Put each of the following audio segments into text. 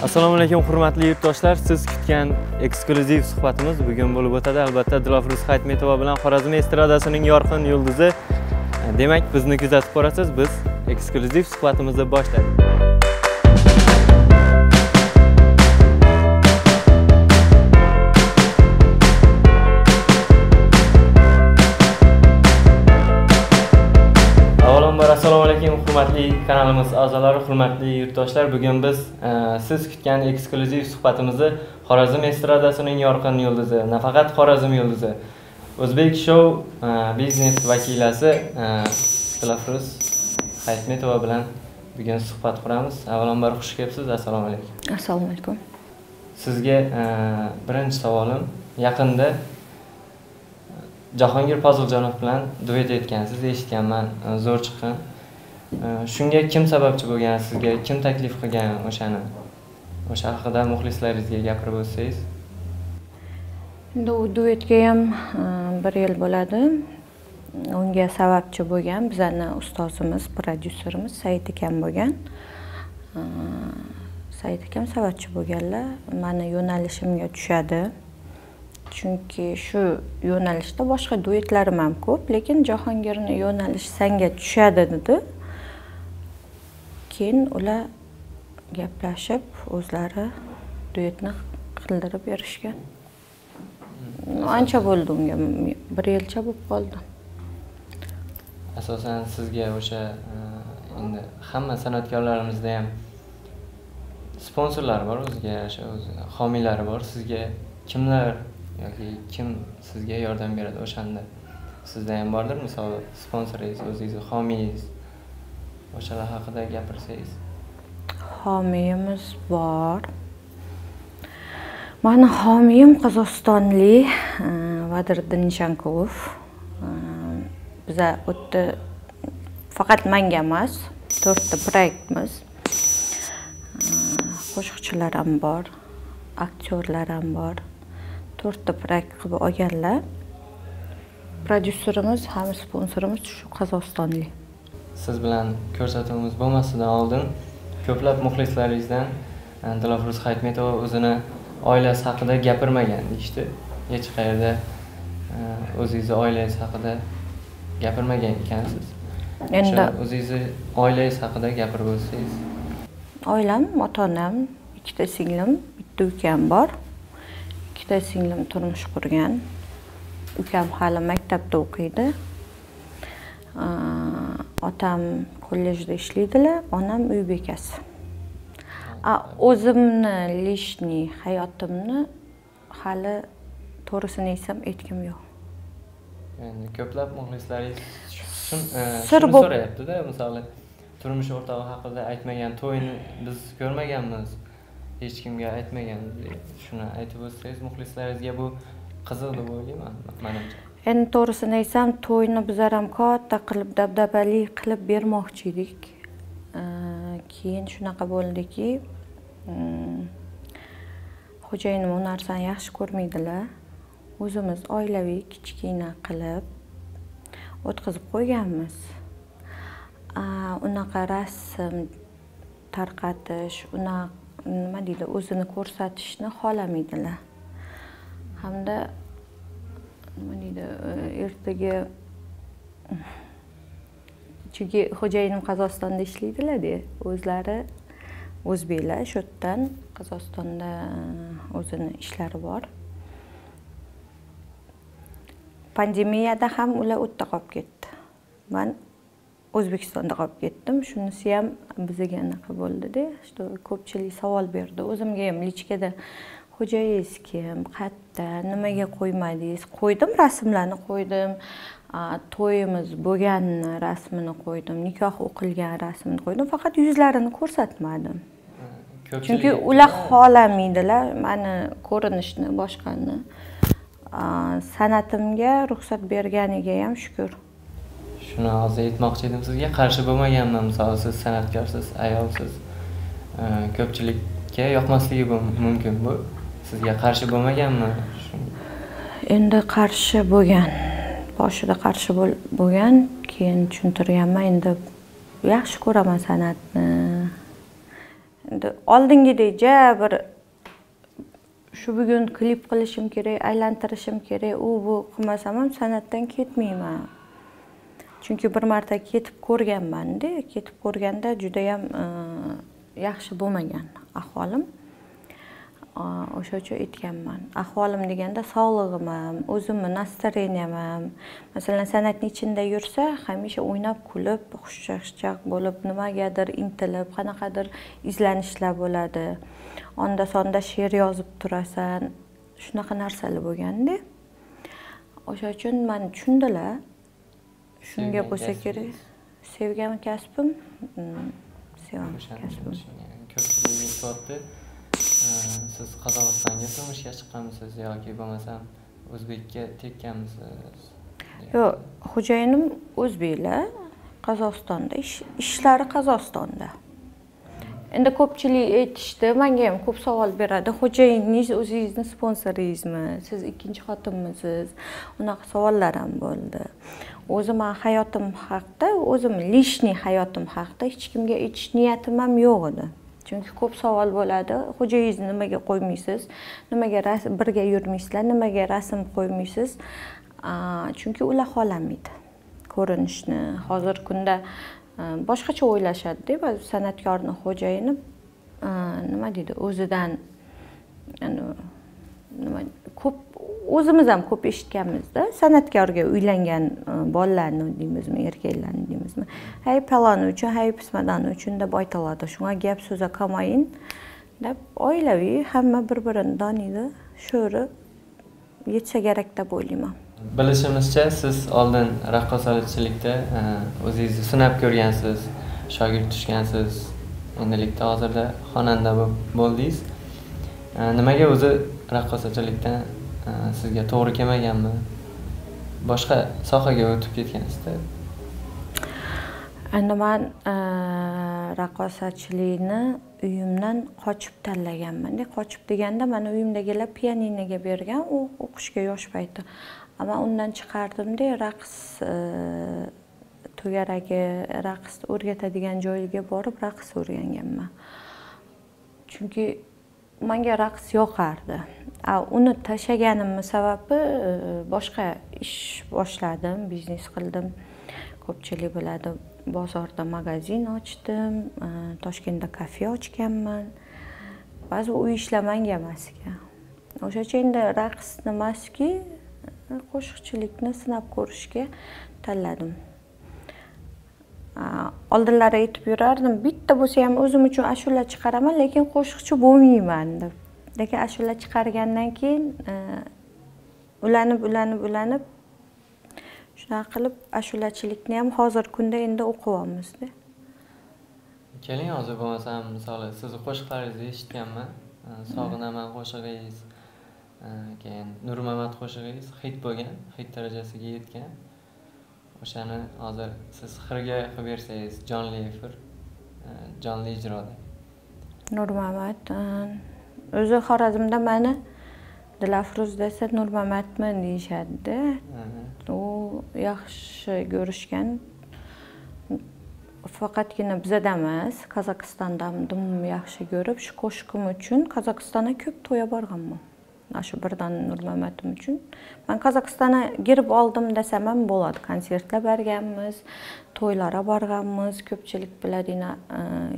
Assalomu alaykum hurmatli yurtdoshlar, siz kutgan eksklyuziv suhbatimiz bugun bo'lib o'tadi. Albatta Dilafruz Hayitmatova bilan Xorazm estradasining yorqin yulduzi. Demak, bizni kuzatib borasiz, biz eksklyuziv suhbatimizni boshladik. Assalomu alaykum hurmatli kanalimiz a'zolari, hurmatli yurtdoshlar. Bugun biz siz kutgan eksklyuziv suhbatimizni Xorazm estradasining yorqin yulduzi, nafaqat Xorazm yulduzi, Uzbek Show biznes vakilasi Dilafruz Hayitmatova bilan bugun suhbat quramiz. Avvalambor xush kelibsiz. Assalomu alaykum. Assalomu alaykum. Sizga birinchi savolim, yaqinda Jahongir Pozilcanov bilan duet etgansiz, eshitganman, zo'r chiqqan. Shunga kim sababchi bo'lgan, sizga kim taklif qilgan o'shani? O'sha haqida muxlislaringizga gapirib o'tsangiz. Endi u duetga ham 1 yil bo'ladi. Unga sababchi bo'lgan bizning ustozimiz, prodyuserimiz Said aka bo'lgan. Said aka sababchi bo'lganlar, meni yo'nalishimga tushadi. Chunki shu yo'nalishda boshqa duetlarim ham ko'p, lekin Jahongirning yo'nalishi senga tushadi dedi. Keyin ular gaplashib, o'zlari duetni qildirib berishgan. Ancha bo'ldi unga, 1 yilcha bo'lib qoldi. Asosan sizga o'sha endi hamma san'atkorlarimizda ham sponsorlar bor, o'ziga yarasha homiylari bor. Sizga kimlar yoki kim sizga yordam beradi o'shanda? Sizda ham bordir, masalan, sponsoringiz, o'zingiz homiyingiz. O'shalar haqida gapirsangiz. Homiyimiz bor. Meni homiyim Qozog'istonlik Vadird Nishankov. Biza o'tdi faqat menga emas, 4 ta proyektimiz. Qo'shiqchilar ham bor, aktyorlar ham bor. 4 ta proyekt qilib olganlar. Prodyuserimiz ham sponsorimiz shu Qozog'istonlik. Siz bilan ko'rsatuvimiz bo'lmasidan oldin ko'plab muxlislaringizdan Dilafruz Hayitmatova o'zini oilasi haqida gapirmagan deydi. Hech qayerda o'zingiz oilangiz haqida gapirmagan ekansiz. Endi o'zingiz oilangiz haqida gapirib o'tsangiz. Oilam, ota-onam, 2 ta singlim, 1 ta ukam bor. Singlim turmush qurgan. Ukam hali maktabda o'qiydi. Otam kollejda ishlaydilar, onam uy bekasi. O'zimni lishni hayotimni hali to'g'risini aytsam aytkim yo'q. Endi ko'plab muxlislaringiz sir so'rayapti-da, masalan, turmush o'rtog'i haqida aytmagan, to'yini biz ko'rmaganmiz. Hech kimga aytmagan, shuni aytib o'tsangiz muxlislaringizga, bu qiziq deb o'ylayman menimcha. Endi to'g'risini aytsam, to'yni bizlar ham katta qilib, dabdabali qilib bermoqchi edik. Keyin shunaqa bo'ldiki, xo'jayinim bu narsani yaxshi ko'rmaydilar. O'zimiz oilaviy kichkina qilib o'tkazib qo'yganmiz. Unaqa rasm tarqatish, unaqa nima deydi, o'zini ko'rsatishni xohlamaydilar. Hamda nima deydi, ertaga chunki xo'jayinim Qozog'istonda ishlaydilar-da, o'zlari o'zbeklar, shu yerdan Qozog'istonda o'zini ishlari bor. Pandemiyada ham ular u yerda qolib ketdi. Men O'zbekistonda qolib ketdim. Shunisi ham bizga anaqa bo'ldi-da, shu ko'pchilik savol berdi. O'zimga ham lichkada xo'jayingiz kim, qatta, nimaga qo'ymadingiz? Qo'ydim, rasmlarni qo'ydim. To'yimiz bo'lganini rasmini qo'ydim, nikoh o'qilgan rasmini qo'ydim, faqat yuzlarini ko'rsatmadim. Chunki ular xohlamaydilar meni ko'rinishni, boshqani. San'atimga ruxsat berganiga ham shukr. Shuni hozir aytmoqchi edim sizga, qarshi bo'lmaganman. Masalan, siz san'atkorsiz, ayolsiz. Ko'pchilikka yoqmasligi mumkin bu. Sizga qarshi bo'lmaganman. Endi qarshi bo'lgan. Boshida qarshi bo'lgan, keyin tushuntirganman, endi yaxshi ko'raman san'atni. endi oldingidek ja bir shu bugun klip qilishim kerak, aylantirishim kerak, u bu qilmasam ham san'atdan ketmayman. Chunki bir marta ketib ko'rganman-da, ketib ko'rganda juda ham yaxshi bo'lmagan ahvolim. O'sha uchun aytganman. Ahvolim deganda sog'lig'im ham, o'zimning nastroyeniyam ham. Masalan, san'atning ichida yursa, hamisha o'ynab, kulib, xushchaqchaq bo'lib, nimagadir intilib, qanaqadir izlanishlar bo'ladi. Onda-sonda she'r yozib turasan. Shunaqa narsalar bo'lganda. O'sha uchun men tushundilar. Shunga bo'lsa kerak. Sevgan kasbim, sevam kasbim. Ko'pchilik so'raydi. Siz Qozog'istonga turmushga chiqqanmisiz yoki bo'lmasa O'zbekka tekkanmisiz? Yo'q, xo'jayinim o'zbeklar, Qozog'istonda, ishlari Qozog'istonda. Endi ko'pchilik aytishdi, menga ham ko'p savol beradi. Xo'jayiningiz o'zingizni sponsoringizmi? Siz ikkinchi xotinmisiz? Unaqa savollar ham bo'ldi. O'zim hayotim haqida, o'zim lishni hayotim haqida hech kimga aytish niyatim ham yo'q edi. Chunki ko'p savol bo'ladi. Xo'jayingizni nimaga qo'ymaysiz? Nimaga birga yurmaysizlar? Nimaga rasm qo'ymaysiz? Chunki ular xohlamaydi ko'rinishni. Hozir kunda boshqacha o'ylashadi-da, ba'zi san'atkorning xo'jayini nima deydi, o'zidan ya'ni nima ko'p o'zimiz ham ko'p eshitganmiz-da, san'atkorga uylangan bolalarni deymizmi, erkaklarni deymizmi? Hay palon uchun, hay pismadan uchun deb aytiladi. Shunga gap so'za qolmayin deb oilaviy hamma bir-birini doniydi, sho'ri yetsa kerak deb o'ylayman. Bilishimizcha siz oldin raqqosalikda o'zingizni sinab ko'rgansiz, shogird tushgansiz. Endilikda hozirda xonanda bo'ldingiz. Nimaga o'zi raqqosalikdan sizga to'g'ri kelmaganmi? Boshqa sohaga o'tib ketgansiz-da. Endi men raqqosachilikni uyimdan qochib tanlaganman-da. Qochib deganda men uyimdagilar pianinoga bergan, u o'qishga yosh payti. Ammo undan chiqardim-da, raqs to'garagi raqs o'rgatadigan joyiga borib raqs o'rganganman. Chunki menga raqs yoqardi. Uni tashlaganimning sababi boshqa ish boshladim, biznes qildim. Ko'pchilik biladi, bozorda magazin ochdim, Toshkentda kafe ochganman. Ba'zi uy ishlar menga emas ekan. O'sha endi raqs nimaski, qo'shiqchilikni sinab ko'rishga tanladim. Oldinlari aytib yurardim, bitta bo'lsa ham o'zim uchun ashula chiqaraman, lekin qo'shiqchi bo'lmayman deb. Lekin ashula chiqargandan keyin ulanib shunday qilib ashulachilikni ham hozir kunda endi o'qiyapmiz-da. Keling, hozir bo'lmasa ham masalan, siz qo'shiqlaringizni eshitganman, sog'inaman qo'shig'ingiz, keyin Nurmamat qo'shig'ingiz hit bo'lgan, hit darajasiga yetgan. O'shani hozir siz xirga qilib bersangiz, jonli ijroda. Nurmamat o'zi Xorazmda meni Dilafruz desa Nurmamatman deyshadi. U yaxshi ko'rishgan. Faqatgina bizda emas, Qozog'istonda ham yaxshi ko'rib, shu qo'shiqim uchun Qozog'istonga ko'p to'yga borganman. Ashu birdan Nurmamatim uchun. Men Qozog'istonga girib oldim desam ham bo'ladi. Konsertlar berganmiz, to'ylarga borganmiz. Ko'pchilik biladina,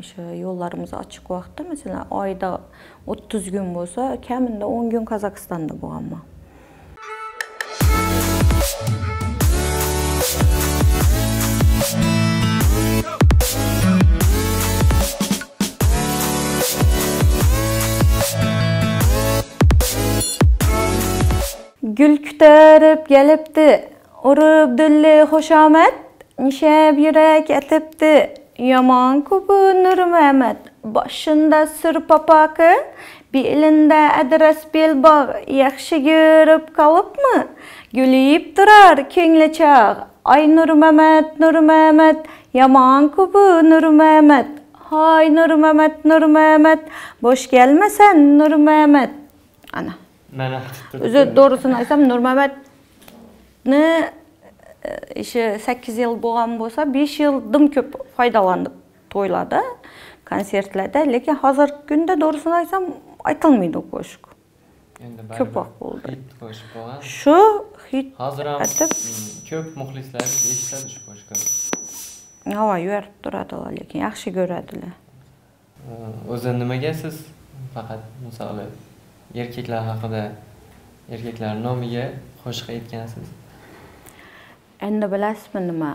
o'sha yo'llarimiz ochiq vaqtda, masalan, oyda 30 kun bo'lsa, kamida 10 kun Qozog'istonda bo'lganman. Gül kütarib gelipti, urib dilli hoşamet, nişab yürek etipti, yaman kubu Nurmamat, başında sür papakı, belinde adres belbog', yaxshi görüp kalıp mı? Gülüyip durar kengli çağ, ay Nurmamat, Nurmamat, yaman kubu Nurmamat, hay Nurmamat, Nurmamat, boş gelmesen Nurmamat. Ana. O'zi doğrusunu aytsam, Nurmamatni ishi 8 yil bo'lgan bo'lsa, 5 yildan ko'p foydalanib to'yladi. konsertlarda. Lekin hozirgi kunda doğrusini aytsam aytilmaydi o qo'shiq. Endi ko'proq bo'ldi. Hit qo'shiq bo'lgan. Shu hit hozir ham ko'p muxlislar eshitadi shu qo'shiqni. Yo'q, yuvarib turadilar, lekin yaxshi ko'radilar. O'zi nimaga siz faqat masalan erkaklar haqida, erkaklar nomiga qo'shiq aytgansiz? Endi bilasizmi nima?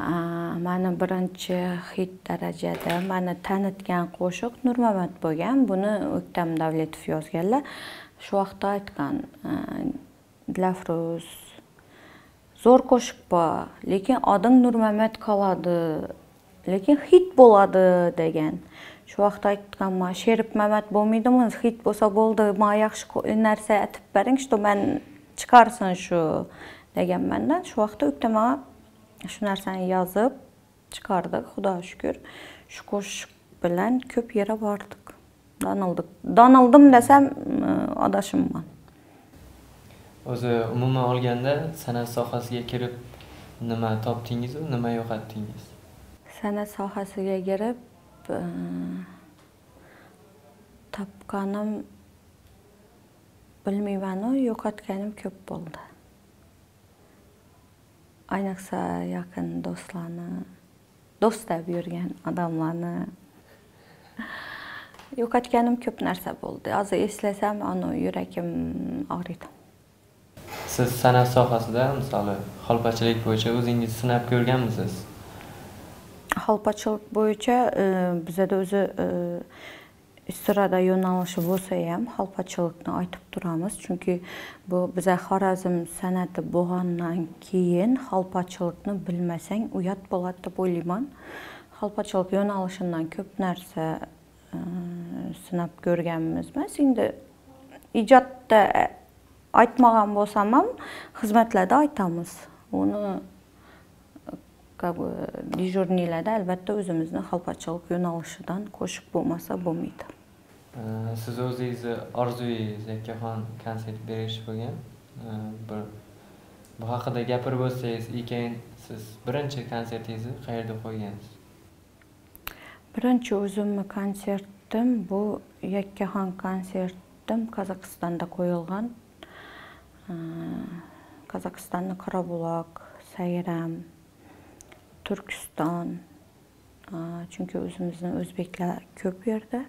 Meni birinchi hit darajada meni tanitgan qo'shiq Nurmamat bo'lgan. Buni O'ktam Davletov yozganlar. Shu vaqtda aytgan Dilafruz zo'r qo'shiq bor, lekin odam Nurmamat qoladi, lekin hit bo'ladi degan. Shu vaqtda aytganman, Sherif Mamat bo'lmaydimi? Hit bo'lsa bo'ldi, men yaxshi narsa aytib bering, shu men chiqarsin shu deganmandan. Shu vaqtda O'ktam shu narsani yozib chiqardik, xudo shukr. Shu qo'shiq bilan ko'p yerga bordik. Donildik. Donildim desam, adashimman. O'zi umuman olganda san'at sohasiga kirib nima topdingiz, nima yo'qotdingiz? San'at sohasiga kirib topganim bilmayman-u, yo'qotganim ko'p bo'ldi. Ayniqsa yaqin do'stlarni, do'st deb yurgan odamlarni yo'qotganim ko'p narsa bo'ldi. Hozir eslasam, anu yuragim og'riydi. Siz san'at sohasida, masalan, xolpachilik bo'yicha o'zingiz sinab ko'rganmisiz? Xolpachilik bo'yicha bizda o'zi istirada yo'nalishi bo'lsa ham xolpachilikni aytib turamiz, chunki bu biza Xorazm san'ati bo'lgandan keyin xolpachilikni bilmasang uyat bo'ladi deb o'ylayman. Xolpachilik yo'nalishidan ko'p narsa sinab ko'rganmizmiz. Endi ijodda aytmagan bo'lsam ham xizmatlarda aytamiz. Uni dijurniylarda albatta o'zimizni xalqchilik yo'nalishidan qo'shib bo'lmasa bo'lmaydi. Siz o'zingizni orzuingiz yakkaxon konsert berish bo'lgan. Bu haqida gapirib o'tsangiz, ekan siz birinchi konsertingizni qayerda qo'ygansiz? Birinchi o'zimni konsertim bu yakkaxon konsertim Qozog'istonda qo'yilgan. Qozog'istonning Qoraqalpoq, Sayram, Türkistan, çünkü özümüzün Özbekler köp yerda.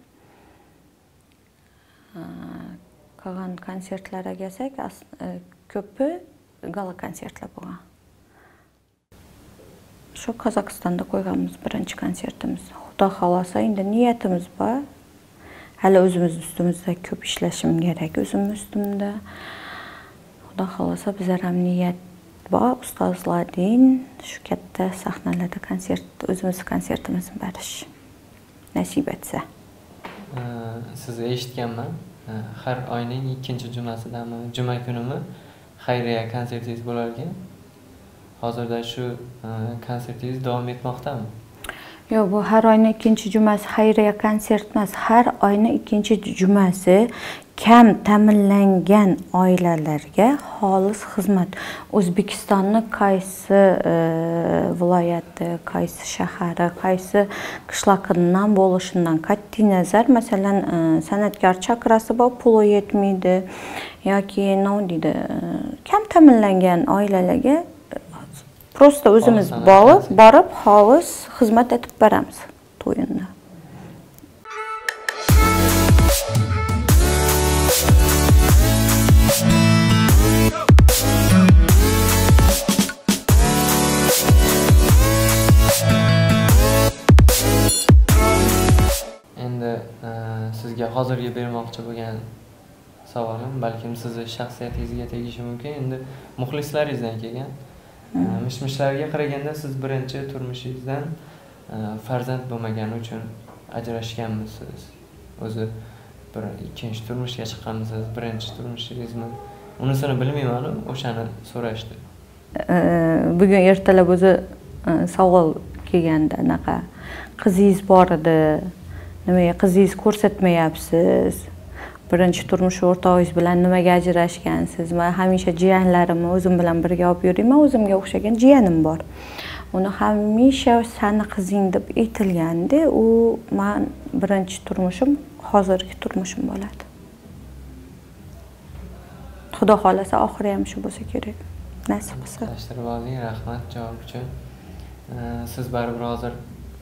Qalan konsertlere gelsek, köpü gala konsertler bo'lgan. Şu Kazakistan'da koyganımız birinci konsertimiz. Xudo xolasa, indi niyetimiz bor. Hali özümüz üstümüzde köp işleşim gerek, özüm üstümde. Xudo xolasa, bizler hem niyet bor, ustozlar din shu katta sahnalarda konsert o'zimiz konsertimizni berish nasib etsa. Siz eshitganman, har oyning 2-cumasidanmi, juma kunimi xayriya konsertingiz bo'lar ekan. Hozirda shu konsertingiz davom etmoqdami? Yo'q, bu har oyning 2-cumasi xayriya konsert emas, har oyning 2-cumasi kam ta'minlangan oilalarga xolis xizmat. O'zbekistonning qaysi viloyati, qaysi shahari, qaysi qishloqidan bo'lishidan qat'iy nazar, masalan, san'atkor chakrasi bor, puli yetmaydi yoki nima deydi, kam ta'minlangan oilalarga prosta o'zimiz borib xolis xizmat etib beramiz to'yinda. Sizga hozirga bermoqchi bo'lgan savolim, balkim sizni shaxsiyatingizga tegishi mumkin. Endi muxlislaringizdan kelgan mishmishlarga qaraganda siz birinchi turmushingizdan farzand bo'lmagani uchun ajrashganmisiz? O'zi bir ikkinchi turmushga chiqqanmisiz, birinchi turmushingizmi? Unisini bilmayman, o'shani so'rashdi. Bugun ertalab o'zi savol kelganda, anaqa qizingiz bor edi, nimaga qizingiz ko'rsatmayapsiz? Birinchi turmush o'rtog'ingiz bilan nimaga ajrashgansiz? Men hamisha jiyanlarimni o'zim bilan birga olib yurayman, o'zimga o'xshagan jiyanim bor. Uni hamisha seni qizing deb aytilgandi. U men birinchi turmushim, hozirgi turmushim bo'ladi. Xudo xolasa oxiri ham shu bo'lsa kerak. Nasib qilsa. Tashrifingiz rahmat, javob uchun. Siz baribir hozir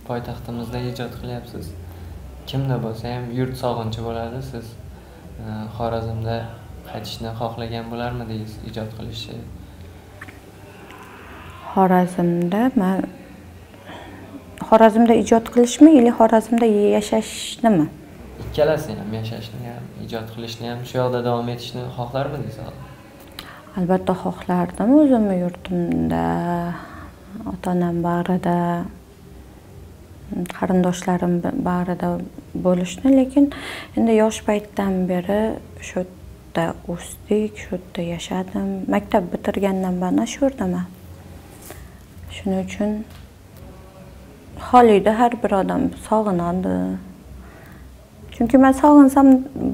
poytaxtimizda ijod qilyapsiz. Kimda bo'lsa ham yurt sog'inchi bo'ladi. Siz Xorazmda qaytishni xohlagan bo'larmidingiz ijod qilishni? Xorazmda ijod qilishmi yoki Xorazmda yashashnimi? Ikkalasini ham, yashashni ham, ijod qilishni ham shu yoqda davom etishni xohlarmidingiz? Albatta xohlardim. O'zimni yurtimda, ota-onam bag'rida, qarindoshlarim bag'rida bo'lishni, lekin endi yosh paytdan beri shu yerda o'sdik, shu yerda yashadim. Maktab bitirgandan beri shu yerdaman. Shuning uchun xolida har bir odam sog'inadi. Chunki men sog'insam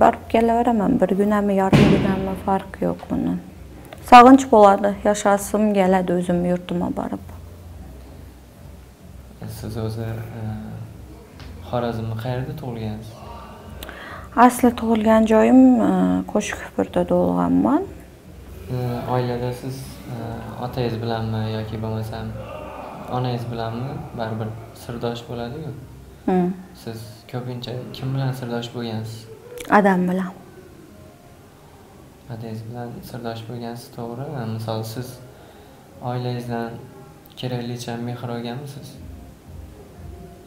borib kelaveraman, bir kunami, yarim kunami farq yo'q uni. Sog'inch bo'ladi, yashasim keladi o'zim yurtimga borib. Siz o'zi Xorazmda qayerda tug'ilgansiz? Asli tug'ilgan joyim Qo'shqo'rda tug'ilganman. Oilada siz otangiz bilanmi yoki bo'lmasam onangiz bilanmi baribir sirdosh bo'ladi-ku. Siz ko'pincha kim bilan sirdosh bo'lgansiz? Adam bilan. Otangiz bilan sirdosh bo'lgansiz, to'g'ri. Masalan, siz oilangizdan keraklicha mehr olganmisiz?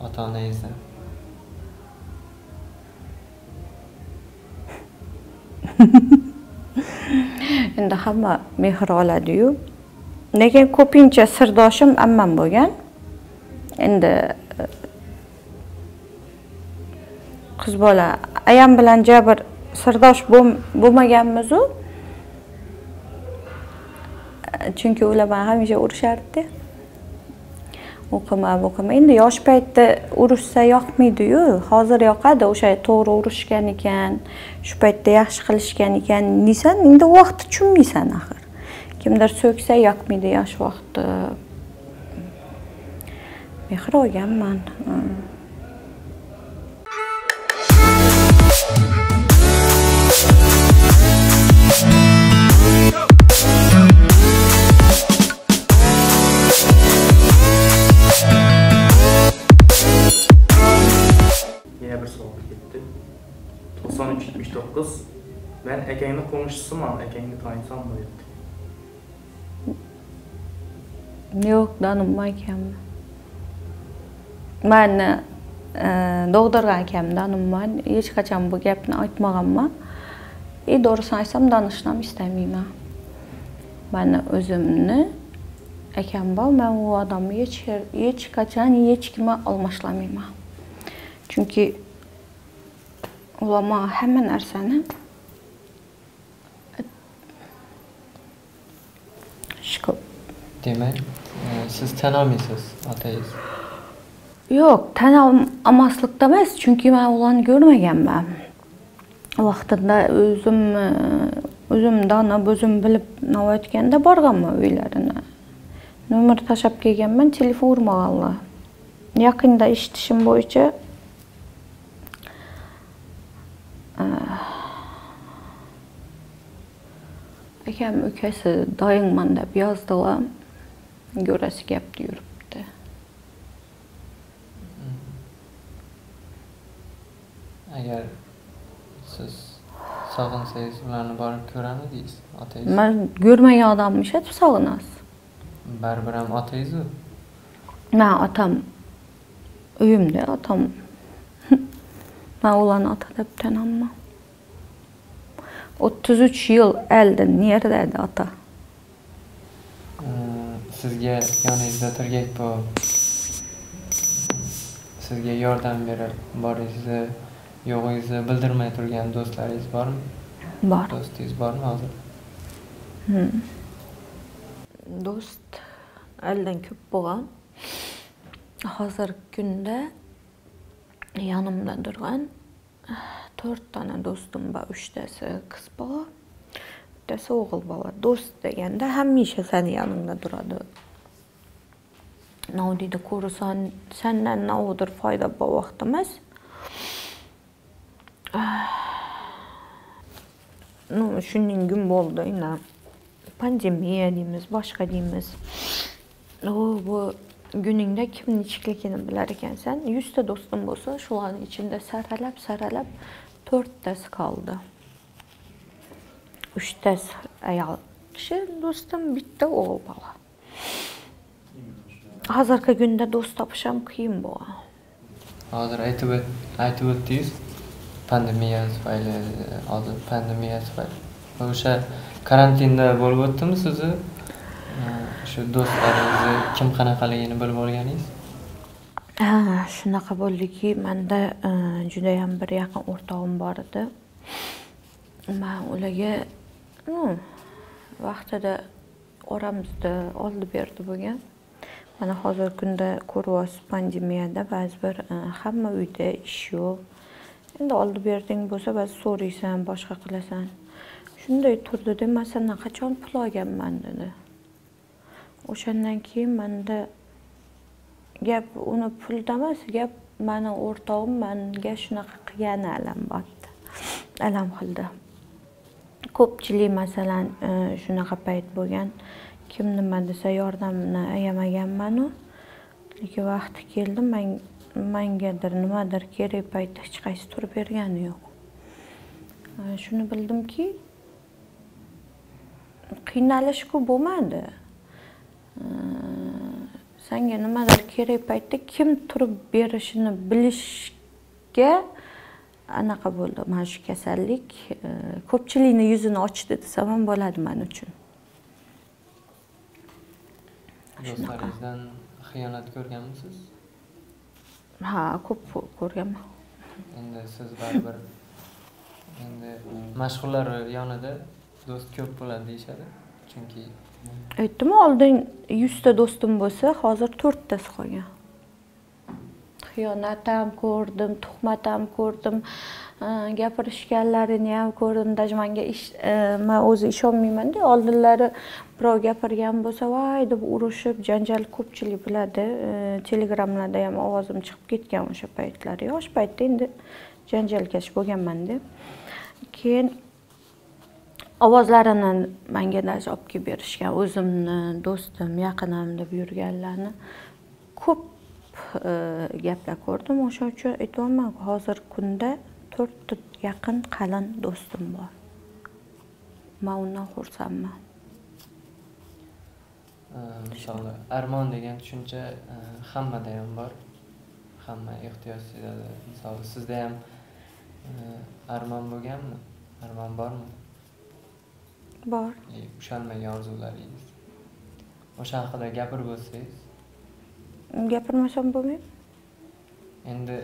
Ota-onangizdan. Endi hamma mehr oladi-yu. Lekin ko'pincha sirdoshim ammam bo'lgan. Endi qiz bola ayam bilan jabr sirdosh bo'lmaganmiz-u. Chunki ular bilan hamisha urushardi. O'qima. Endi yosh paytda urushsa yoqmaydi-yu. Hozir yoqadi, o'sha to'g'ri urushgan ekan, shu paytda yaxshi qilishgan ekan, deysan, endi vaqt tushunmaysan axir. Kimdir so'ksa yoqmaydi yosh vaqtda. Mehr olganman. Kız, ben ekeyini konuşsam ama ekeyini tanıysam mı dedi. Yok, danınma ekem. Ben doğdurgan ekem danınma. Hiç kaçan bu gapını aytmağamma. Doğrusu aysam danışlam istemeyim. Ben özümünü ekem bal, ben o adamı hiç kaçan, hiç kime almışlamayım. Çünkü ulama hamma narsani shukr. Demak, siz tan olmaysiz otangiz? Yo'q, tan olmaslikda emas, chunki men ularni ko'rmaganman. Vaqtida o'zim dona bo'zim bilib navayotganda borganman uylarini. Nomer tashab kelganman, telefon urmaganlar. Yaqinda eshitishim bo'yicha akam ukasi doyingman deb yozdilar. Go'rasi gapdi yuribdi. Agar siz sog'insangiz ularni borib ko'ramadingiz, otangiz? Men ko'rmagan odammish, deb sog'inasiz. Baribir ham otangiz-ku. Men otam uyimda, otam. Ben ulan ata tanınmam. 33 yıl elde neredeydi ata? Sizge yanınızda turgak bu. Sizge yordam berib, boringizni, yo'g'ingizni bildirmay turgan do'stlaringiz bormi? Bor. Do'stingiz bormi hozir? Do'st elden ko'p bo'lgan. Hozirgi kunda yanımda durgan 4 tane dostum var, 3'tasi kız bola, 1'tasi oğul bola. Dost deganda hamisha seni yanında duradı. Ne dedi ko'rasan senden ne olur fayda bu vaxtımız. No, şunun gün oldu yine. Pandemiya deymiz, başka deymiz. O bu günündə kim neçiklikini bilər ikənsən, 100 də dostum olsa, şuların içində sərələb 4 dəs qaldı. 3 dəs ayal kişi dostum, bitti oğul bala. Hazırki gündə dost tapışam kıyım bu. Hazır aytıb etdiyiz. Pandemiya tufayli, hazır pandemiya tufayli. O'sha karantinda bo'lib o'tdimi sizni? Şu dostlarınızı kim qanaqaligini bilib olganingiz? Ha, shunaqa bo'ldiki, menda judayam bir yaqin o'rtog'im bor edi. Men ularga vaqtida oramizda oldi berdi bo'lgan. Mana hozir kunda ko'ryapsiz, pandemiyada ba'zi bir hamma uyda ish yo'q. Endi oldi berding bo'lsa, ba'zi so'raysan, boshqa qilasan. Shunday turdi deb, "Masalan, qachon pul olganman?" dedi. O'shandan keyin menda gap uni pulda emas, gap meni o'rtog'im menga shunaqa qilgani alam botdi. Alam qildi. Ko'pchilik masalan shunaqa payt bo'lgan, kim nima desa yordamini ayamaganman u. Lekin vaqti keldi, mengadir nimadir kerak paytda hech qaysi turib bergani yo'q. Shuni bildimki, qiynalish ko'p bo'lmadi. Senga nimadir kerak paytda kim turib berishini bilishga anaqa bo'ldi. Mana shu kasallik ko'pchilikning yuzini ochdi desam ham bo'ladi men uchun. Do'stlaringizdan xiyonat ko'rganmisiz? Ha, ko'p ko'rganman. Endi siz baribir endi mashhurlar yonida do'st ko'p bo'ladi deyshadi. Chunki aytdim, oldin 100 ta dostum bo'lsa, hozir 4 tasi qolgan. Xiyonat ham ko'rdim, tuhmat ham ko'rdim, gapirishganlarini ham ko'rdim. Dajmanga men o'zi ishonmayman-da, oldinlari birov gapirgan bo'lsa, voy deb urushib, janjal ko'pchilik biladi. Telegramlarda ham ovozim chiqib ketgan o'sha paytlar. Yosh paytda endi janjalkash bo'lganman-da. Keyin ovozlarini menga dars olib kelib berishgan, o'zimni, do'stim, yaqinim deb yurganlarni ko'p gaplar ko'rdim. O'sha uchun aytayapman, hozir kunda 4 ta yaqin qalin do'stim bor. Men undan xursandman. Masalan, armon degan tushuncha hammada ham bor. Hamma ehtiyoj sezadi. Masalan, sizda ham armon bo'lganmi? Armon bormi? Bor. Ushalmagan orzularingiz. O'sha haqida gapirib o'tsangiz. Gapirmasam bo'lmaydi. Endi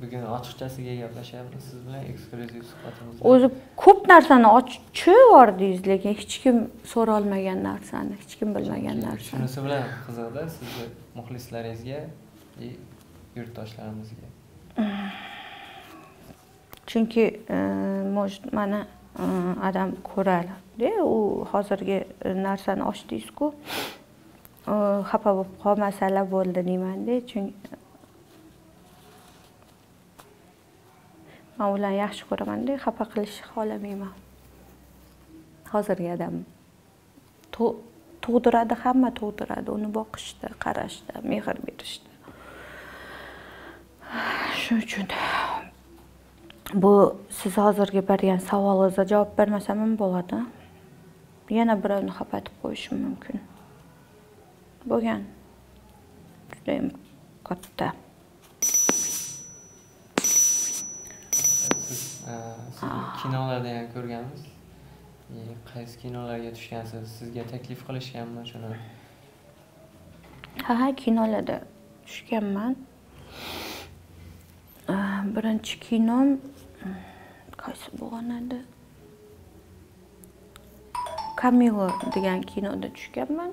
bugun ochiqchasiga gaplashamiz siz bilan, eksklyuziv suhbatimiz. O'zi ko'p narsani ochib yordingiz, lekin hech kim so'ra olmagan narsani, hech kim bilmagan narsani. Shunisi bilan qiziqda sizni muxlislaringizga va yurtdoshlarimizga. Chunki mana adam ko'radi. U hozirgi narsani ochdingiz-ku, xafa bo'lib qolmasalar bo'ldi deyman-da. Chunki men ularni yaxshi ko'raman-da, xafa qilishni xohlamayman. Hozirgi adam tug'diradi, hamma tug'diradi, uni boqishda, qarashda, mehr berishda. Shuning uchun bu siz hozirgi bergan savolingizga javob bermasam ham bo'ladi. Yana birovni xapatib qo'yishim mumkin. Bo'lgan. Juda katta. Siz kinolarda ham ko'rganmiz. Qaysi kinolarga tushgansiz? Sizga taklif qilishganmi shuni? Ha, kinolarda tushganman. Birinchi kinom qaysi bo'lgan edi? Kamilo degan kinoda tushganman.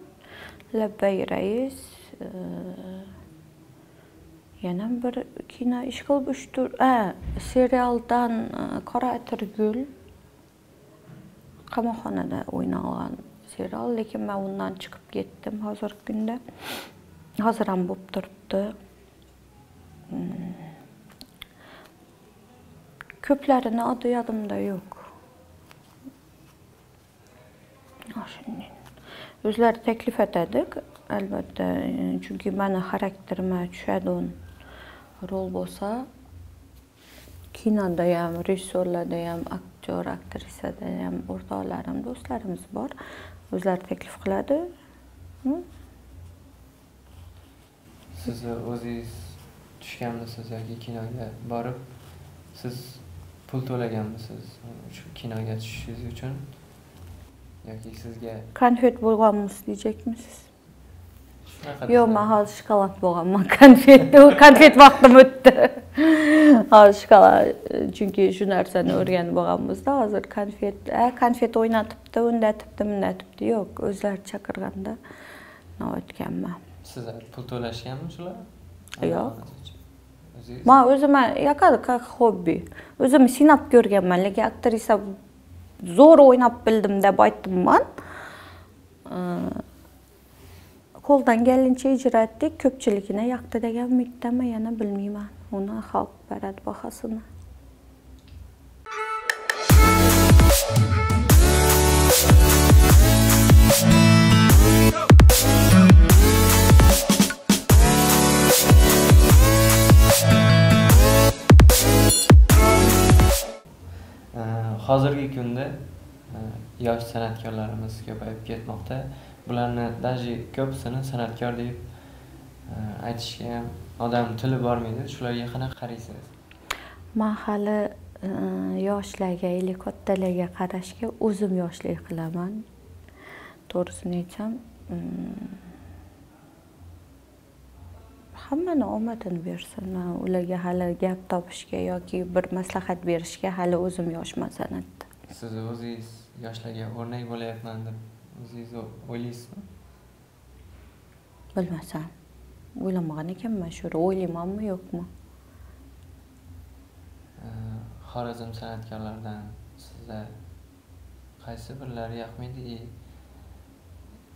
Labbay Rais, yana bir kino ish qilib 3 tur, serialdan Qora Atirgul qamoqxonada o'ynalgan serial, lekin men undan chiqib ketdim hozirgi kunda. Hazır ham bo'lib turibdi. Ko'plarini oti yodimda yo'q. O'zlari taklif etadi, albatta, chunki meni xarakterima tushadigan rol bo'lsa, kinoda ham, rejissyorlarda ham, aktyor, aktrisada ham o'rtoqlarim, do'stlarimiz bor. O'zlari taklif qiladi. Siz o'zingiz tushganmisiz yoki kinoga borib siz pul to'laganmisiz shu kinoga tushishingiz uchun yoki sizga konfet bo'lganmisiz diyecekmisiz? Yo'q, men hozir shokolad bo'lganman, konfet, konfet vaqtim o'tdi. Hozir shokolad, chunki shu narsani o'rganib bo'lganmizda, hozir konfet, konfet o'ynatibdi, undatibdi, mindatibdi, yo'q, o'zlari chaqirganda o'tganman. Sizlar pul to'lashganmi shular? Yo'q. Men o'zimga yoqadi, как hobbi. O'zim sinab ko'rganman, lekin aktrisa zo'r o'ynab bildim deb aytdimman. Qo'ldan kelincha ijro etdik, ko'pchiligini yoqdi degan umiddami, yana bilmayman. Uni xalq beradi bahosini. Hozirgi kunda yosh san'atkorlarimiz ko'payib ketmoqda. Bularni daji ko'psini san'atkor deb aytishga ham odam tili bormaydi. Shularga qanaqa qaraysiz? Men hali yoshlarga, yoki kattalarga qarashga o'zim yoshlik qilaman. To'g'risini aytsam, hammani omadini bersin. Men ularga hali gap topishga yoki bir maslahat berishga hali o'zim yoshman san'atda. Siz o'zingiz yoshlarga o'rnak bo'layapman deb o'zingiz o'ylaysizmi? Bilmasam. O'ylamagan ekanman, shu o'ylaymanmi, yo'qmi? Xorazm san'atkorlaridan sizda qaysi birlari yoqmaydi,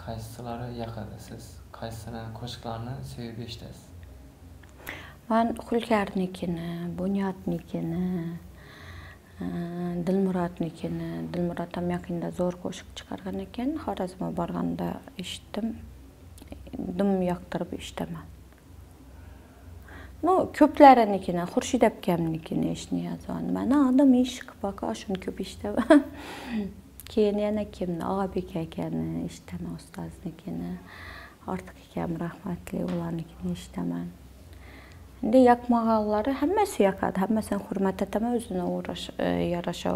qaysilari yoqadi? Siz qaysini qo'shiqlarni sevib eshitasiz? Men Xulkarnikini, Bunyodnikini, Dilmurodnikini, Dilmurod ham yaqinda zo'r qo'shiq chiqargan ekan, Xorazmga borganda eshitdim. Dim yoqtirib eshitaman. No, ko'plarini, Xurshid abkamnikini eshitmayapman. Mana odam ishq boqa, shuni ko'p eshitaman. Keyin yana kimni, Og'abek akani eshitaman, ustoznikini. Ortiq akam rahmatli, ularnikini eshitaman. Endi yoqmaganlari hammasi yoqadi, hammasini hurmat etaman, o'zini yarasha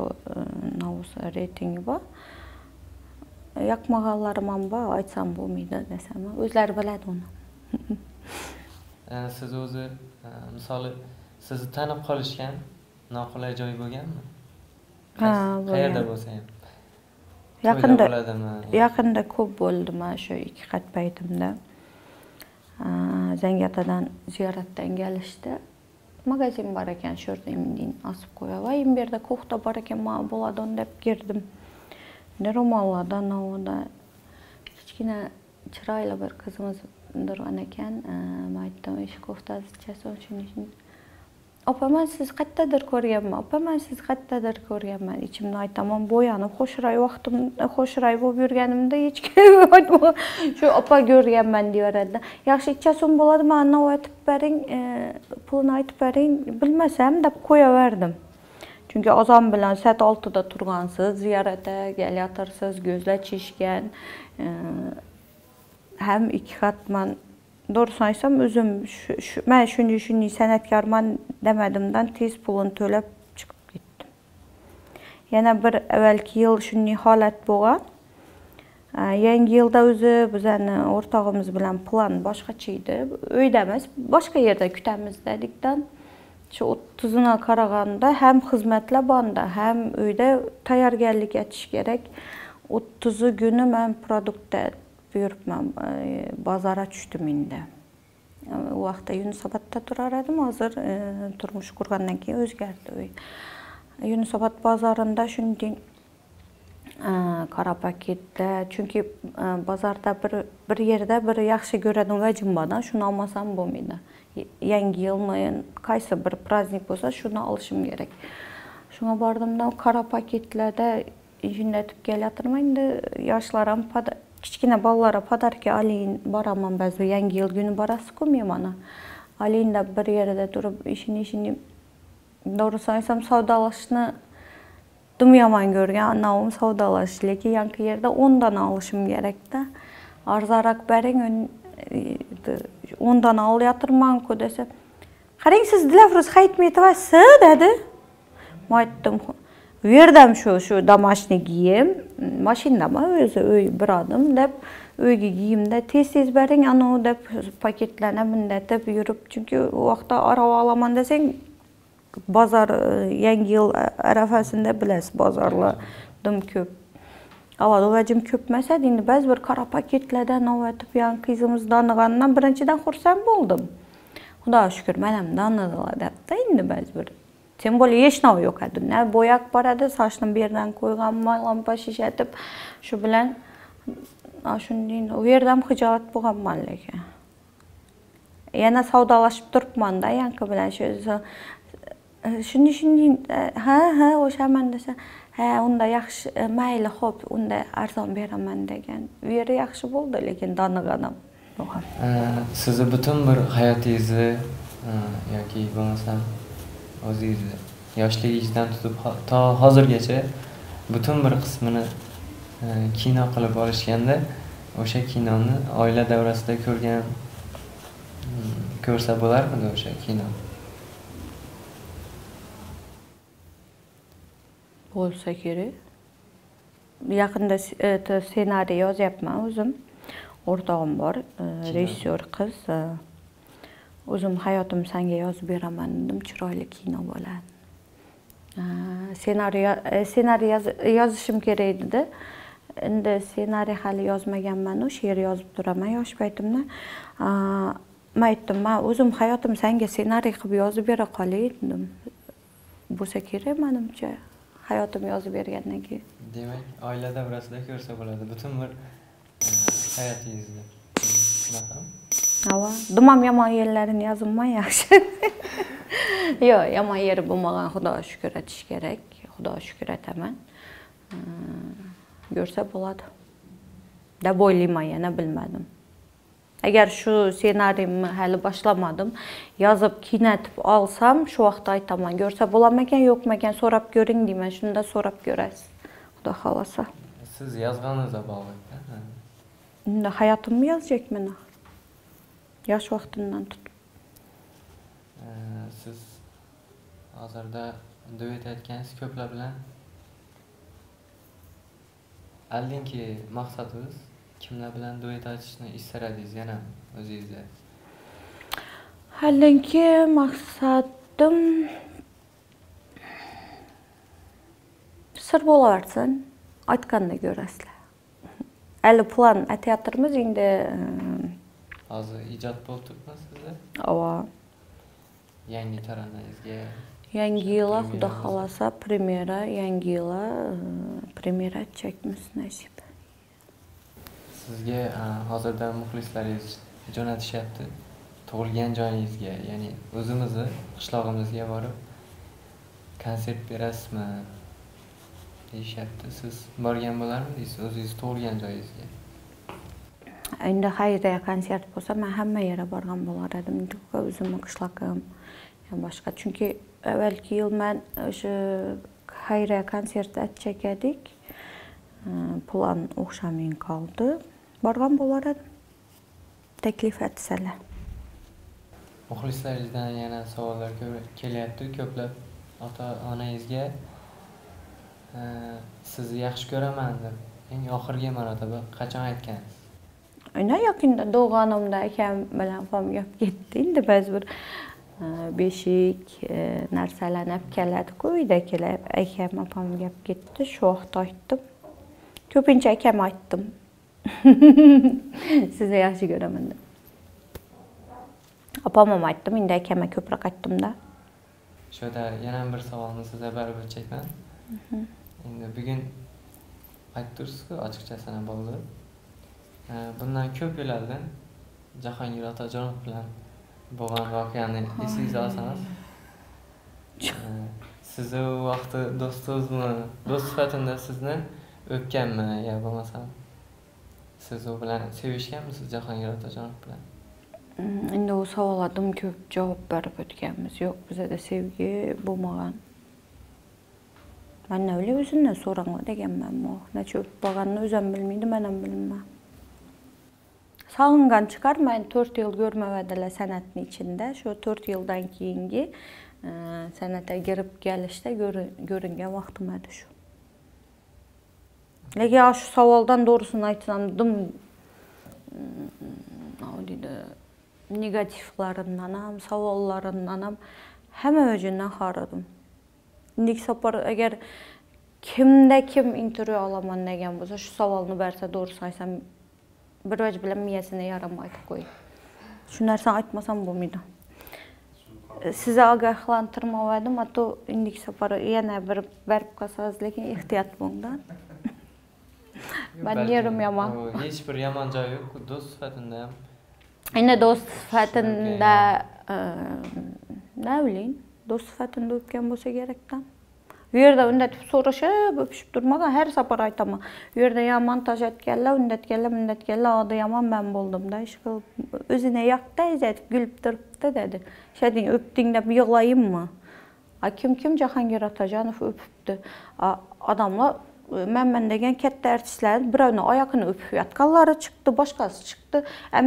navs reytingi bor. Yoqmaganlarim ham bor, aytsam bo'lmaydi desam, o'zlari biladi uni. Siz o'zi, misoli, sizni tanib qolishgan noqulay joy bo'lganmi? Ha, qayerda bo'lsa ham. Yaqinda bo'ladimi? Yaqinda ko'p bo'ldi, men shu ikki qat paytimda. Zangiotadan ziyoratdan kelishdi. Magazin bor ekan, shu yerda imdin osib qo'yava, imberda ko'xta bor ekan, men bo'ladon deb girdim. Ro'mollardan navoda kichkina chiroyli bir qizimiz durgan ekan, men aytdim, "Shu ko'ftasichasi o'shuning. Opaman siz qattadir ko'rganman, opaman siz qattadir ko'rganman." Ichimni aytaman, bo'yanib, xo'shray vaqtim, xo'shray bo'lib yurganimda hech kim aytmagan. Shu opa ko'rganman deyardi. Yaxshi, ichchasum bo'ladi, menga aytib bering, pulni aytib bering, bilmasam deb qo'yaverdim. Chunki azon bilan soat 6 da turgansiz, ziyoratga kelayotirsiz, ko'zlashishgan. Ham ikki xatman doğrusu aysam, özüm, ben şunu sanatkarman demedimden tez pulun tölep çıkıp gittim. Yana bir evvelki yıl şunu halat boğan. Yangi yılda özü, bizden ortağımız bilen plan başka şeydi. Öydemiz, başka yerde kütemiz dedikten. Şu 30'una Karaganda hem hizmetle banda, hem öyde tayargarlik etiş gerek. 30 günü men produkte buyuribman, bozorga tushdim endi. U vaqtda Yunusabadda turar edim, hozir turmush qurgandan keyin o'zgardi uy. Yunusabad bozorida shunday Qarapaketda, çünki bazarda bir yerda bir yaxshi ko'radim va jumbadan shuni olmasam bo'lmaydi. Yangi yilmayin qaysi bir praznik bo'lsa, shuni olishim kerak. Shunga bordimda qarapaketlarda yunatib kelatirman. Endi yoshlarim kichkina bolalara podarka olib boraman ba'zi yangi yil kuni borasiz-ku mehmona. Alinda bir yerda turib ishini doğrusu aytsam savdolashni yaman görgen, navum savdalaş, lekin yankı yerde 10 dana alışım gerek de. Arzarak berin 10 dana al yatırman ko dese. Qarang siz Dilafruz Hayitmatovasi dedi. Aytdim. Verdim şu damashni giyim, mashinama o'zi uy biradim deb, uyga giyimda tez-tez bering ana deb paketlarni mindatib yurib, chunki o vaqtda arava alaman desang bazar yangi yil arafasında bilasiz bozorladim ko'p. Avvalgim ko'pmasadi, endi ba'zi bir qora paketlardan o'tib, yan qizimiz donigandan birinchidan xursand bo'ldim. Xudoga shukr, menam donadilar debdi endi ba'zi bir. Tembol hech navi yo'q edi. Na bo'yaq boradi, sochni bu yerdan qo'yganman, lampa shishatib, shu bilan shunday u yerdan hijolat bo'lganman lekin. Yana savdolashib turibman-da, yangi bilan shu ha o'shaman desa, ha unda yaxshi, mayli, xo'p, unda arzon beraman degan. U yeri yaxshi bo'ldi, lekin doniganam. Sizni butun bir hayotingizni yoki bo'lmasam o'zingizni yoshligingizdan tutib to hozirgacha butun bir qismini kino qilib olishganda, o'sha kinoni oila davrasida ko'rsa bo'larmidi o'sha kino? Bo'lsa kerak. Yaqinda ssenariy yozyapman o'zim. O'rtog'im bor, rejissyor qiz. O'zim hayotim senga yozib beraman dedim, chiroyli kino bo'ladi. Ssenariy yozishim kerak edi. Endi ssenariy hali yozmaganman, she'r yozib turaman yosh paytimda. Men aytdim, men o'zim hayotim senga ssenariy qilib yozib bera qolay dedim. Bo'lsa kerak menimcha. Hayatımı yazıp bergandan keyin. Demek aile davrasida ko'rsa bo'ladi. Bütün bir hayotingizda. Ava, dumam yomon yerlarini yozibman yaxshi. Yo'q, yomon yeri bo'lmagan, Xudoga shukr etish kerak. Xudoga shukr etaman. Ko'rsa bo'ladi. Deb o'ylayman, yana bilmadim. Agar şu ssenariyimni hali boshlamadim, yozib kinatib olsam, şu vaqtda aytaman, görsa bo'lamakan, yo'qmakan, so'rab ko'ring deyman. Shunda so'rab ko'rasiz. Xudo xolasa. Siz yozganingizga bog'liq-da. Endi hayotimni yozacakman. Yosh vaqtimdan tutib. Siz hozirda duet aytgansiz ko'plar bilan. Aldinki maqsadingiz kimlar bilan duet aytishni istardingiz yana o'zingizda? Halinki maqsadim sir bo'larsin, aytganda ko'rasizlar. Hali plan aytayotimiz endi hozir ijod bo'lib turibmi sizda? Ava. Yangi taronangizga yangi yil, Xudo xolasa, premyera, yangi yil premyera aytchakmiz nasib. Sizga hozirdan muxlislaringiz jo'natishyapti. Tug'ilgan joyingizga, ya'ni o'zimizni qishlog'imizga borib konsert berasizmi deyapti. Siz borgan bo'larmidingiz o'zingiz tug'ilgan joyingizga? Endi qayerda konsert bo'lsa, men hamma yerga borgan bo'lar edim. O'zimning qishlog'im ham boshqa. Chunki avvalgi yil men o'sha Xayriya konsertida aytchakadik. Plan o'xshamay qoldi. Borgan bo'lar edim. Taklif etsalar. Muxlislaringizdan yana savollar kelyapti. Ko'plab ota-onangizga sizni yaxshi ko'raman deb eng oxirgi marotaba qachon aytgansiz? Ana yo'qinda do'g'onimda akam bilan ham gap ketdi. Endi ba'zi bir beshik narsalarni olib keladi-ku, uyda kelib akam ham gap ketdi. Shu vaqtda aytdim. Ko'pincha akam aytdim. Sizni yaxshi ko'raman deb. Opam ham aytdim, endi akama ko'proq aytdim-da. Shu yerda yana bir savolni sizga baribir chekman. Endi bugun aytdırız-ku, açıkçası ne oldu. Bundan köp yıllardan Jahongir Otajonov bilan bo'lgan voqeani esingizga olsangiz, sizni o vaqtda do'st sifatida sizni o'pganmi yo bo'lmasam, siz u bilan sevishganmisiz Jahongir Otajonov bilan? Endi o savollarga ko'p javob berib o'tganmiz. Yo'q, bizda sevgi bo'lmagan. Men avval o'zimdan so'ragan deganman, necha bo'lganini o'zim bilmaydim, men ham bilmayman. Sağıngan çıkarmayın, 4 yıl görmevediler sanatın içinde. Şu 4 yıldan keyingi sanata girip gelişte görünge vaktim edi şu. Lekin şu savoldan doğrusunu aytsam, negatiflerinden ham, savollarından ham, hemen öcünden haradım. İndiki sapar, eğer kimde kim intervyu alaman degan bo'lsa, şu savolni bersa doğrusunu aytsam, bir vəc bilən miyəsinə yaramaydı qoy. Şunlarsan aytmasam bu mıydı? Sizə ağaqlandırmavaydım, hatta indiki səfərə yenə bir bərb qasaz, lakin ehtiyat bundan. Ben yerim yaman. Heç bir yaman cay yox, dost sifətində. Yenə dost sifətində, nə bileyim, dost sifətində öpkən bolsa gərəkdən. Yerda ündatib so'rashib, o'pishib turmagan, her sapar aytaman. Yerda yaman taj etganlar, ündatganlar, adı yaman mən boldim da, ish qilib, o'zini yoqdaydi deb gülüb turibdi dedi. Shading o'pding deb yig'layimmi? A kim Jahongir Otajonov o'pibdi. Adamlar men degan katta artistlar birovni oyoqini o'pib yotganlari chiqdi, boshqasi chiqdi.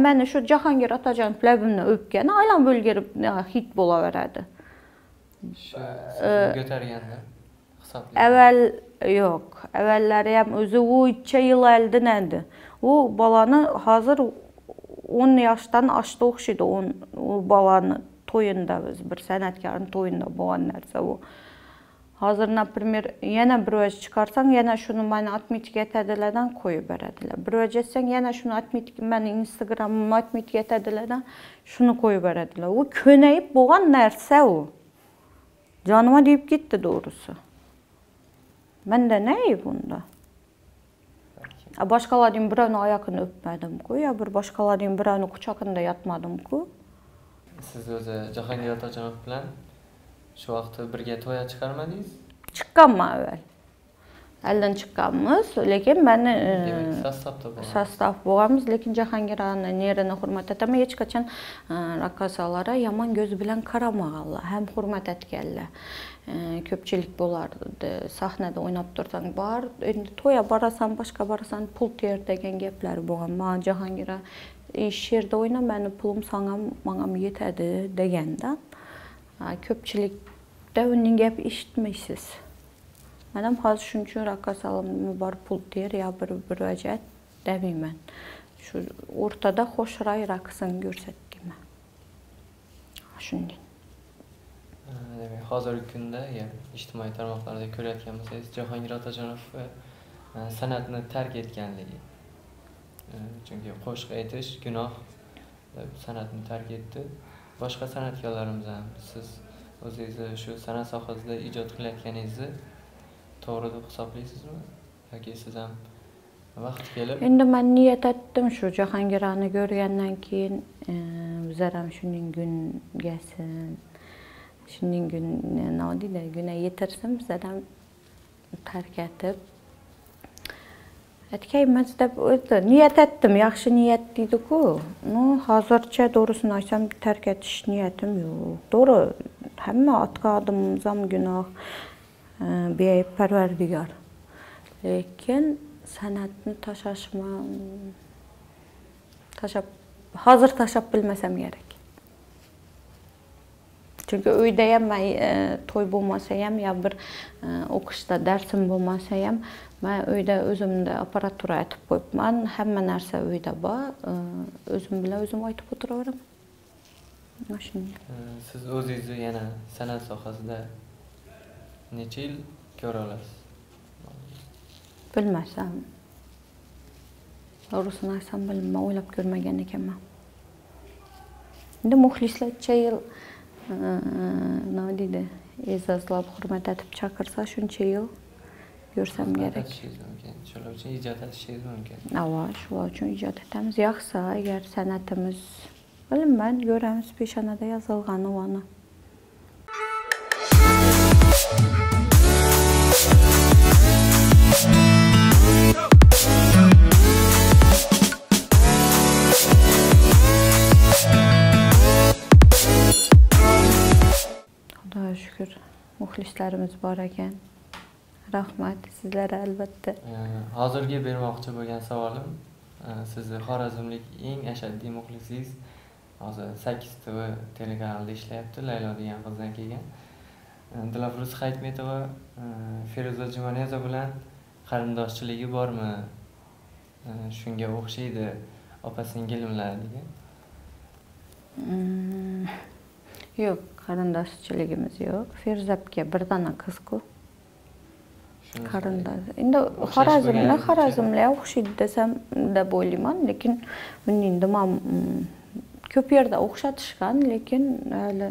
Meni shu Jahongir Otajonov labimni o'pgani aylan bo'lgirib hit bo'laveradi. Ko'targanda evvel yok, evvelleri hem özü o 3 yıl elden endi. O balanı hazır 10 yaştan aştı oxşuydu, o balanı toyunda biz, bir sanatkarın toyunda boğan narsa o. Hazır, naprimer, yana bir vəc çıkarsan, yana şunu məni atmetik etədilərdən koyu bərədilər. Bir vəc etsən, yana şunu atmetik, məni Instagramımı atmetik etədilərdən şunu koyu bərədilər. O könəyib boğan narsa o. Canıma deyib gitti doğrusu. Ben de ney bunda? Başkalarının birini ayakını öpmedim ki, ya bir başkalarının birini kucağında yatmadım ki. Siz özü Jahongir Otajonov bilen şu vaxtı birge toya çıkarmadınız? Çıkkanma evvel. Elden çıkkanmız, lakin ben... Sastaf boğamız, lakin Jahongir Otajonov'un yerine hürmet etmem. Hiç kaçan rakasalara yaman göz bilen karamağalı, hem hürmet etkiler. Köpçilik bolardı, sahnede oynap dursan var, toya barasan, başka barasan pul tiyer degen gepler boğan. Mağan Jahongir'e iş yerde oyna, mənim pulum sana bana yetedi degenden. Köpçilikte onun gep işitmişsiz. Mənim hazır çünkü rakasalım var, pul tiyer, ya bir vəcət demeyim mən. Şu ortada xoşray rakısını görsətdim mən. Şundan. Hazır gündə, yəni ictimai tarmaqlarda görəyətgən məsəyiz, Jahongir Otajonov sənətini tərk etkənliyi. Çünki qoşqu etiş, günah sənətini tərk etdi. Başqa sənətkarlarımızdan siz özünüzü şu sənət sahəsində icad qiləyətkəninizi doğru deb hesablayırsınızmı? Yoki siz ham vaxt kelib? Endi mən niyət etdim şu Jahongirani görgəndən keyin bizəram şunun gün gəlsin. Şunun günü ne oldu da güne yetirsin, bizden terk edip. Etkeyimiz de öldü. Niyet ettim, yaxşı niyetliydik o. No, hazırca doğrusunu açsam terk etiş niyetim yok. Doğru, hem atka adımızam günah, beyip perverdigar. Lekin sanatını taşaşmam, hazır taşap bilmesem gerek. Çünki öydəyəm, toy bulmasayam, ya bir oqışda dərsim bulmasayam, mən öydə özümdə aparatura etib qoyub. Mən həmmə nərsə öydə var, özüm bilə özüm aytıb otururam. Siz özünüzü yenə sənət sahəsində neçə il görə olasınız? Bilməsəm. Doğrusunu aytsam bilmə, oylab görməgən ikən mən. İndi muxlislər çəyil ne dedi, ezazlab, hürmet edip çakırsa şunca yıl görsəm gerek. Şöyle için icat etmişiz mümkün. Evet, şöyle için icat etmemiz. Yaxşı, eğer sənətimiz, bilmem ben, görəmiz peşanədə yazılğanı olanı. Xudaya şükür, müxlislərimiz var ekan. Rahmat sizlərə əlbəttə. Hazırki vermoqchi bo'lgan savolim, siz Xorazmlik eng ashaddiy muxlisisiz. Hozir 8 TV telekanalda ishlayapti, Laylo degan qizdan kelgan. Dilafruz Hayitmatova bilan qarindoshchiligi bormi? Shunga o'xshaydi, opa-singlimlar degan. Yo'q, qarindoshchiligimiz yo'q. Ferzabga bir dana qiz-ku. Qarindosh. Endi Xorazmga o'xshaydi desam da bo'layman, lekin uni endi men ko'p yerda o'xshatishgan, lekin hali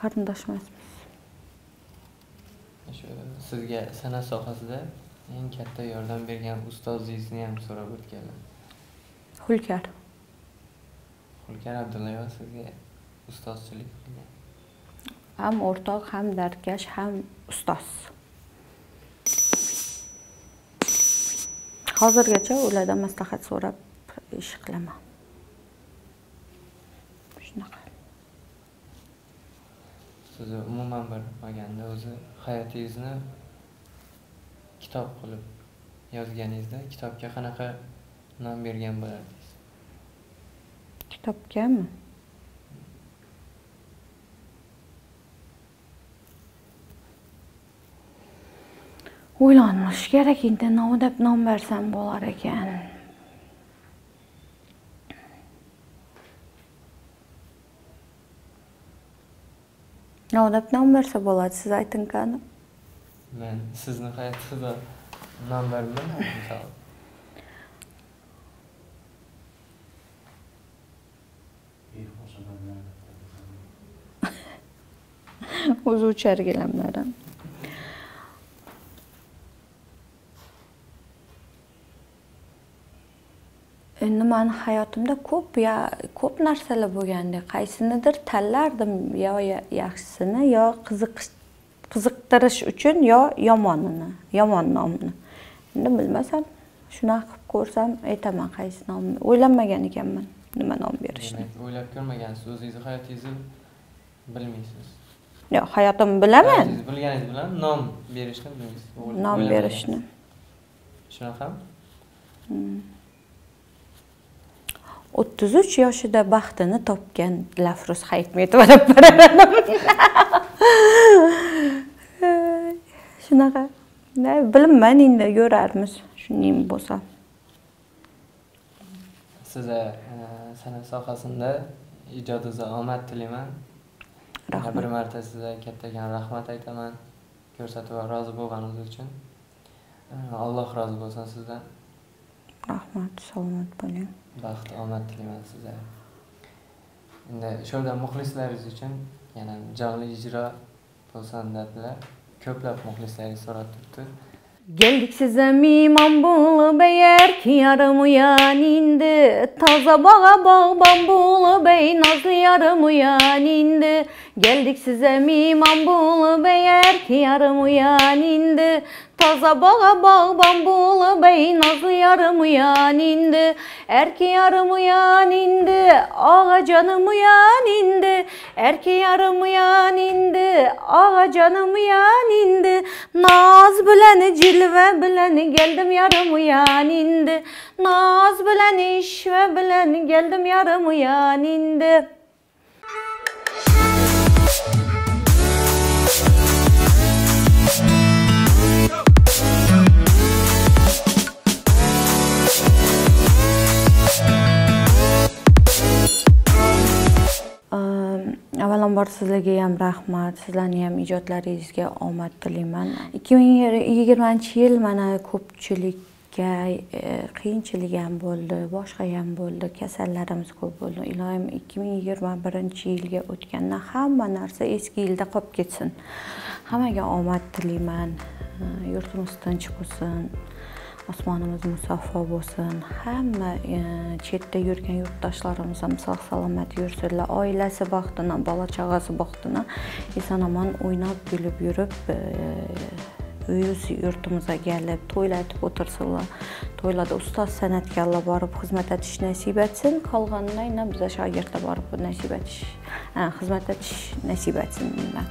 qarindoshmasmiz. Sizga san'at sohasida eng katta yordam bergan ustozingizni ham so'rab o'tganlar. Xulkar. Xulkar Abdullayev sizga ustozchilik qilgan. Ham o'rtoq, ham dardkash, ham ustoz. Hozirgacha ulardan maslahat so'rab ish qilaman. Shunaqa. Siz umuman bilmaganda o'zi hayotingizni kitob qilib yozganingizda kitobga qanaqa nom bergan bo'lardingiz? Kitobgami? O'ylanmish kerak, endi nima deb nom bersam bo'lar ekan. Nima deb nom bersa bo'ladi, siz ayting-ku. Men sizni hayotda nom bermayman, misol. O'zi uchargilamlarim. Endi men hayotimda ko'p narsalar bo'lganda, qaysinidir tanlardim, yo yaxshisini, yo qiziqtirish uchun, yo yomonini, yomon nomni. Endi bilmasam, shunaqa qilib ko'rsam, aytaman qaysi nomni. O'ylamagan ekanman, nima nom berishni. O'ylab ko'rmagansiz, o'zingiz hayotingizni bilmaysiz. Yo, hayotim bilaman. Siz bilganingiz bilan nom berishni bilmaysiz. Nom berishni. Shunaqa? 33 yoshida baxtini topgan Dilafruz Hayitmatova deb beraman. Shunaqa. Bilmayman, endi ko'rarmiz. Shunday bo'lsa. Sizga san'at sohasida ijodingizga omad tilayman. Bir marta sizga kattagan rahmat aytaman. Ko'rsatib rozi bo'lganingiz uchun. Alloh rozi bo'lsin sizdan. Rahmat, salomat bo'ling. Baxt, omad tilayman sizga. Endi shu yerda muxlislaringiz uchun yana jonli ijro bo'lsin dedilar. Ko'plab muxlislaringiz so'rab turibdi. Geldik size mambul beyer ki yarım uyan indi. Taza bağa bağ bambul bey nazlı yarım uyan indi. Geldik size mambul beyer ki yarım uyan indi. Taza bağa bağ bambul bey nazlı yarım uyan indi. Erki yarım uyan indi. Ağa canım uyan indi. Erki yarım uyan indi. Ağa canım uyan indi. Naz bileni cilve bileni geldim yarım uyan indi. Naz bileni işve bileni geldim yarım uyan indi. Avvalambor sizlarga ham rahmat, sizlarning ham ijodlaringizga omad tilayman. 2020-yil mana ko'pchilik gay qiyinchilik ham bo'ldi, boshqa ham bo'ldi, kasallarimiz ko'p bo'ldi. Ilohim 2021-yilga o'tganda hamma narsa eski yilda qolib ketsin. Hammaga omad tilayman. Yurtimiz tinch bo'lsin. Osmonimiz musaffo bo'lsin. Hamma chetda yurgan yurtdoshlarimiz ham sog' salomat yursinlar. Oilasi baxtini, bola chaqasi baxtini eson-omon o'ynab, kulib yurib, yurtimizga kelib, to'ylatib o'tirsinlar. To'ylarda ustoz san'atkorlar borib xizmat etish nasib etsin. Qolganini ayna bizga shogirdlar borib nasib etish, xizmat etish nasib etsin deyman.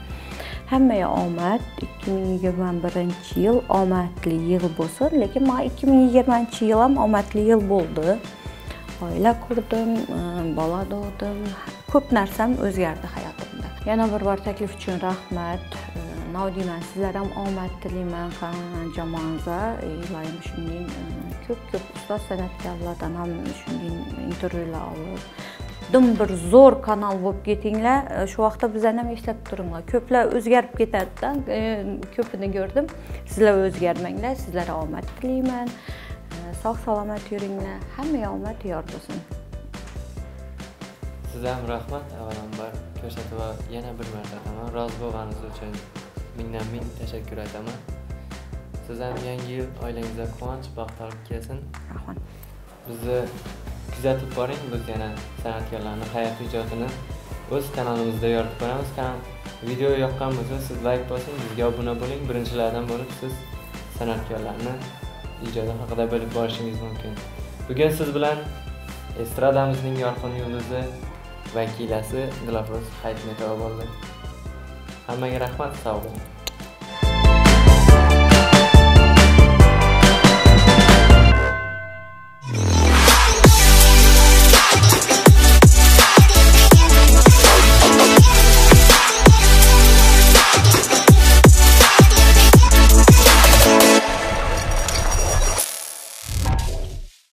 Hammaga omad 2021-yil omadli yil bo'lsin, lekin men 2020-yil ham omadli yil bo'ldi. Oila qurdim, bola tug'dim, ko'p narsam o'zgardi hayotimda. Yana bir bor taklif uchun rahmat. Nodiyman, sizlar ham omad tilayman jamoangizga. Ilohim shunday ko'p ustoz san'atkorlardan ham shunday intervyular olib, bir zor kanal bo'lib ketinglar. Şu vaqtda bizlarni ham eslab turinglar. Ko'plar o'zgarib ketadi-da. Ko'pini gördüm. Sizlar o'zgarmanglar. Sizlarga omad tilayman. Sog' salomat yuringlar. Hammaga omad yor bo'lsin. Sizga ham rahmat. Avvalambor ko'rsatuvga yana bir marta rozi bo'lganingiz uchun mingdan ming tashakkur aytaman. Siz ham yangi yil oilangizga quvonch, baxt olib kelsin. Rahmat. Bizni kuzatib boring, biz yana san'atkorlarning hayot ijodini o'z kanalimizda yoritib boramiz. Video yoqqan bo'lsa, siz like bosing, bizga obuna bo'ling, birinchilardan bo'lib siz san'atkorlarni ijodi haqida bilib borishingiz mumkin. Bugun siz bilan estradamizning yorqin yulduzi vakilasi Dilafruz Hayitmatova bo'ldi. Hammaga rahmat, sog' bo'ling.